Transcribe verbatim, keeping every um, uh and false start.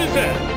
What is that?